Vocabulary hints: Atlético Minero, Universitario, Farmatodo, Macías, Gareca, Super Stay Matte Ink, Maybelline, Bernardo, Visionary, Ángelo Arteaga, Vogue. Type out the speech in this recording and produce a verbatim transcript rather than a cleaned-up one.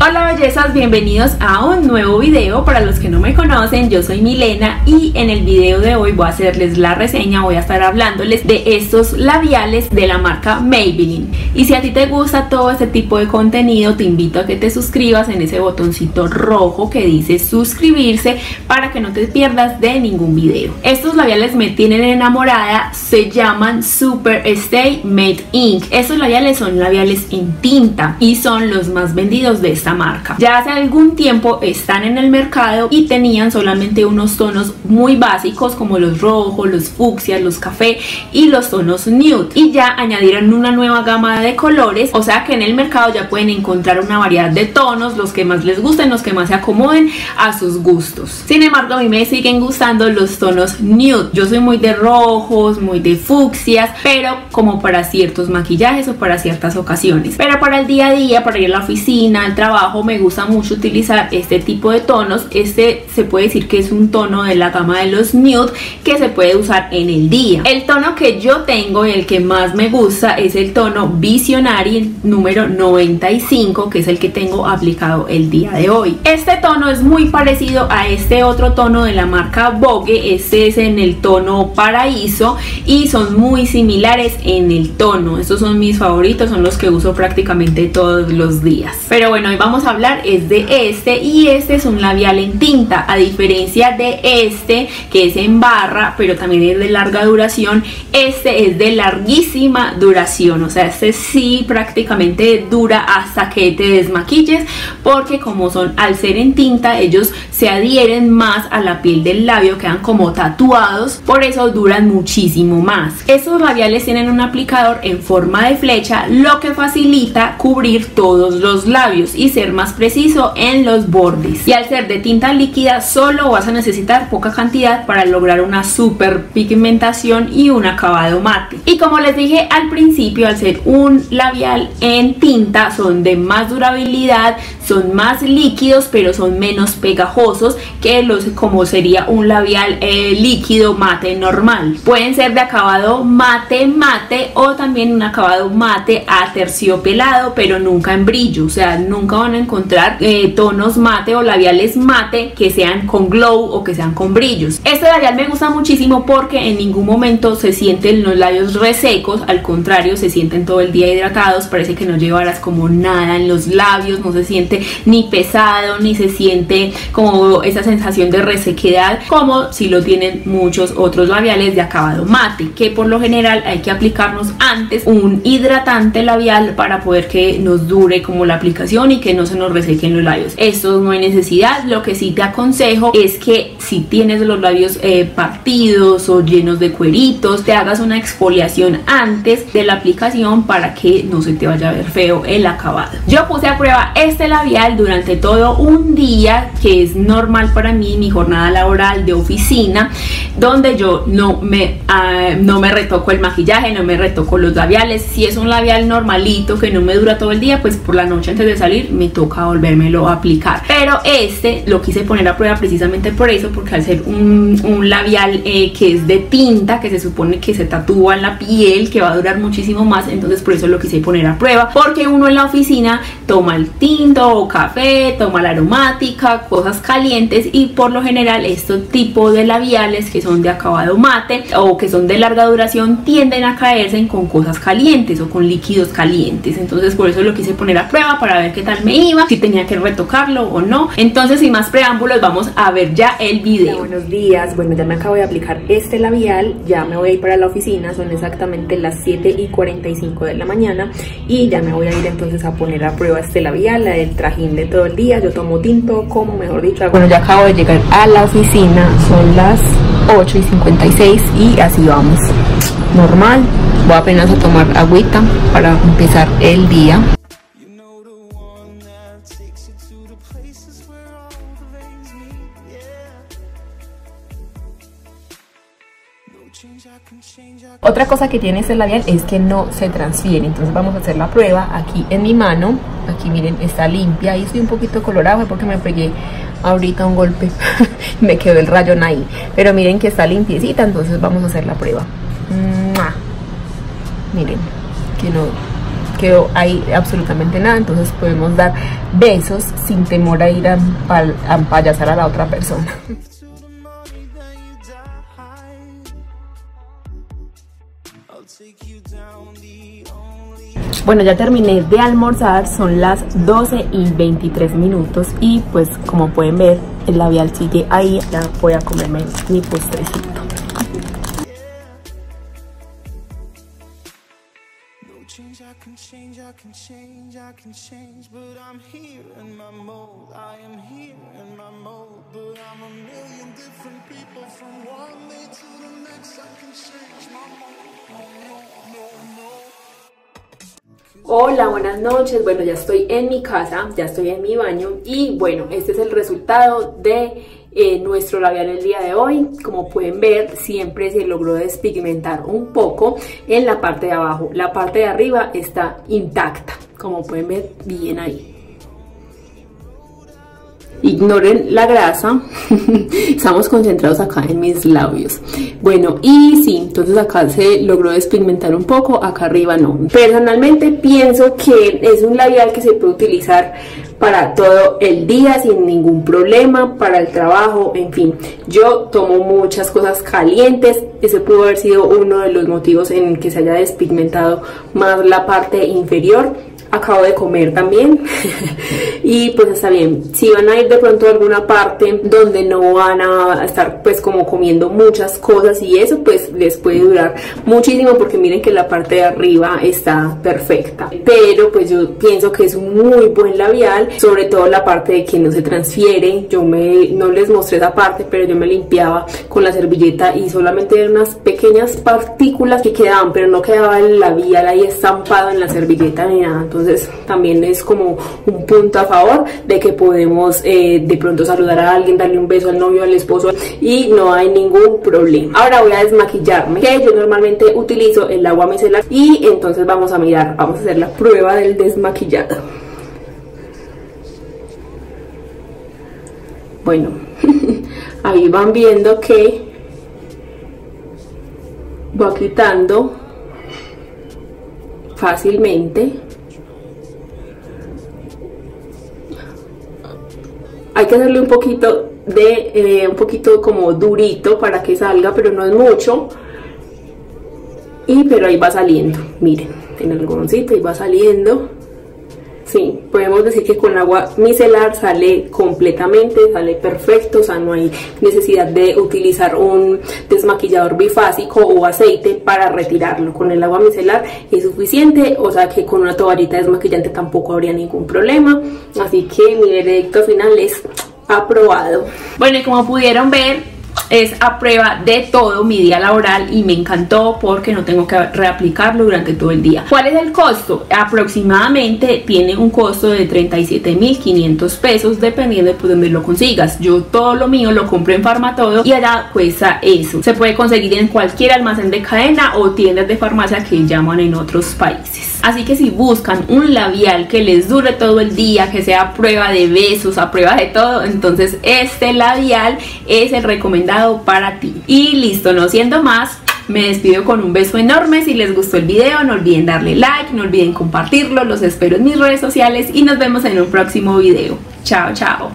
Hola bellezas, bienvenidos a un nuevo video. Para los que no me conocen, yo soy Milena y en el video de hoy voy a hacerles la reseña, voy a estar hablándoles de estos labiales de la marca Maybelline. Y si a ti te gusta todo este tipo de contenido, te invito a que te suscribas en ese botoncito rojo que dice suscribirse para que no te pierdas de ningún video. Estos labiales me tienen enamorada, se llaman Super Stay Matte Ink. Estos labiales son labiales en tinta y son los más vendidos de esta marca. Ya hace algún tiempo están en el mercado y tenían solamente unos tonos muy básicos como los rojos, los fucsias, los café y los tonos nude, y ya añadieron una nueva gama de colores, o sea que en el mercado ya pueden encontrar una variedad de tonos, los que más les gusten, los que más se acomoden a sus gustos. Sin embargo, a mí me siguen gustando los tonos nude. Yo soy muy de rojos, muy de fucsias, pero como para ciertos maquillajes o para ciertas ocasiones, pero para el día a día, para ir a la oficina, al trabajo, me gusta mucho utilizar este tipo de tonos. Este se puede decir que es un tono de la gama de los nude que se puede usar en el día. El tono que yo tengo y el que más me gusta es el tono Visionary número noventa y cinco, que es el que tengo aplicado el día de hoy. Este tono es muy parecido a este otro tono de la marca Vogue, este es en el tono Paraíso y son muy similares en el tono. Estos son mis favoritos, son los que uso prácticamente todos los días. Pero bueno, hoy vamos a hablar es de este, y este es un labial en tinta, a diferencia de este que es en barra pero también es de larga duración. Este es de larguísima duración, o sea, este sí prácticamente dura hasta que te desmaquilles, porque como son al ser en tinta, ellos se adhieren más a la piel del labio, quedan como tatuados, por eso duran muchísimo más. Estos labiales tienen un aplicador en forma de flecha, lo que facilita cubrir todos los labios y se más preciso en los bordes, y al ser de tinta líquida solo vas a necesitar poca cantidad para lograr una super pigmentación y un acabado mate. Y como les dije al principio, al ser un labial en tinta son de más durabilidad, son más líquidos pero son menos pegajosos que los como sería un labial eh, líquido mate normal. Pueden ser de acabado mate mate o también un acabado mate aterciopelado, pero nunca en brillo, o sea, nunca van a encontrar eh, tonos mate o labiales mate que sean con glow o que sean con brillos. Este labial me gusta muchísimo porque en ningún momento se sienten los labios resecos, al contrario, se sienten todo el día hidratados, parece que no llevaras como nada en los labios, no se siente ni pesado ni se siente como esa sensación de resequedad como si lo tienen muchos otros labiales de acabado mate, que por lo general hay que aplicarnos antes un hidratante labial para poder que nos dure como la aplicación y que no se nos resequen los labios. Esto no hay necesidad. Lo que sí te aconsejo es que si tienes los labios eh, partidos o llenos de cueritos, te hagas una exfoliación antes de la aplicación para que no se te vaya a ver feo el acabado. Yo puse a prueba este labial durante todo un día que es normal para mí, mi jornada laboral de oficina, donde yo no me, uh, no me retoco el maquillaje, no me retoco los labiales. Si es un labial normalito que no me dura todo el día, pues por la noche antes de salir me toca volvérmelo a aplicar. Pero este lo quise poner a prueba precisamente por eso, porque al ser un, un labial eh, que es de tinta, que se supone que se tatúa en la piel, que va a durar muchísimo más, entonces por eso lo quise poner a prueba, porque uno en la oficina toma el tinto o café, toma la aromática, cosas calientes, y por lo general estos tipos de labiales que son de acabado mate o que son de larga duración tienden a caerse con cosas calientes o con líquidos calientes. Entonces por eso lo quise poner a prueba para ver qué tal me iba, si tenía que retocarlo o no. Entonces sin más preámbulos vamos a ver ya el video. Buenos días, bueno, ya me acabo de aplicar este labial, ya me voy a ir para la oficina, son exactamente las siete y cuarenta y cinco de la mañana y ya me voy a ir entonces a poner a prueba este labial, la del trajín de todo el día. Yo tomo tinto, como mejor dicho. Bueno, ya acabo de llegar a la oficina, son las ocho y cincuenta y seis y así vamos, normal. Voy apenas a tomar agüita para empezar el día. Otra cosa que tiene este labial es que no se transfiere, entonces vamos a hacer la prueba aquí en mi mano. Aquí miren, está limpia, y estoy un poquito colorado porque me pegué ahorita un golpe me quedó el rayón ahí, pero miren que está limpiecita, entonces vamos a hacer la prueba. ¡Mua! Miren que no, quedó ahí absolutamente nada. Entonces podemos dar besos sin temor a ir a, a empallazar a la otra persona. Bueno, ya terminé de almorzar, son las doce y veintitrés minutos y pues como pueden ver el labial sigue ahí, ya voy a comerme mi postrecito. Hola, buenas noches. Bueno, ya estoy en mi casa, ya estoy en mi baño y bueno, este es el resultado de eh, nuestro labial el día de hoy. Como pueden ver, siempre se logró despigmentar un poco en la parte de abajo. La parte de arriba está intacta, como pueden ver, bien ahí. Ignoren la grasa, estamos concentrados acá en mis labios. Bueno, y sí, entonces acá se logró despigmentar un poco, acá arriba no. Personalmente pienso que es un labial que se puede utilizar para todo el día sin ningún problema, para el trabajo, en fin. Yo tomo muchas cosas calientes, ese pudo haber sido uno de los motivos en que se haya despigmentado más la parte inferior. Acabo de comer también y pues está bien. Si van a ir de pronto a alguna parte donde no van a estar pues como comiendo muchas cosas y eso, pues les puede durar muchísimo porque miren que la parte de arriba está perfecta. Pero pues yo pienso que es un muy buen labial, sobre todo la parte de que no se transfiere. Yo me, no les mostré esa parte, pero yo me limpiaba con la servilleta y solamente eran unas pequeñas partículas que quedaban, pero no quedaba el labial ahí estampado en la servilleta ni nada. Entonces, Entonces también es como un punto a favor de que podemos eh, de pronto saludar a alguien, darle un beso al novio, al esposo y no hay ningún problema. Ahora voy a desmaquillarme, que yo normalmente utilizo el agua micelar y entonces vamos a mirar, vamos a hacer la prueba del desmaquillado. Bueno, ahí van viendo que va quitando fácilmente. Hay que hacerle un poquito de, eh, un poquito como durito para que salga, pero no es mucho. Y pero ahí va saliendo, miren, en el algodoncito ahí va saliendo. Sí, podemos decir que con agua micelar sale completamente, sale perfecto, o sea, no hay necesidad de utilizar un desmaquillador bifásico o aceite para retirarlo. Con el agua micelar es suficiente, o sea que con una toallita desmaquillante tampoco habría ningún problema. Así que mi veredicto final es aprobado. Bueno, y como pudieron ver, es a prueba de todo mi día laboral y me encantó porque no tengo que reaplicarlo durante todo el día. ¿Cuál es el costo? Aproximadamente tiene un costo de treinta y siete mil quinientos pesos dependiendo de por dónde lo consigas. Yo todo lo mío lo compro en Farmatodo y allá cuesta eso. Se puede conseguir en cualquier almacén de cadena o tiendas de farmacia que llaman en otros países. Así que si buscan un labial que les dure todo el día, que sea a prueba de besos, a prueba de todo, entonces este labial es el recomendado para ti. Y listo, no siendo más, me despido con un beso enorme. Si les gustó el video, no olviden darle like, no olviden compartirlo, los espero en mis redes sociales y nos vemos en un próximo video. Chao, chao.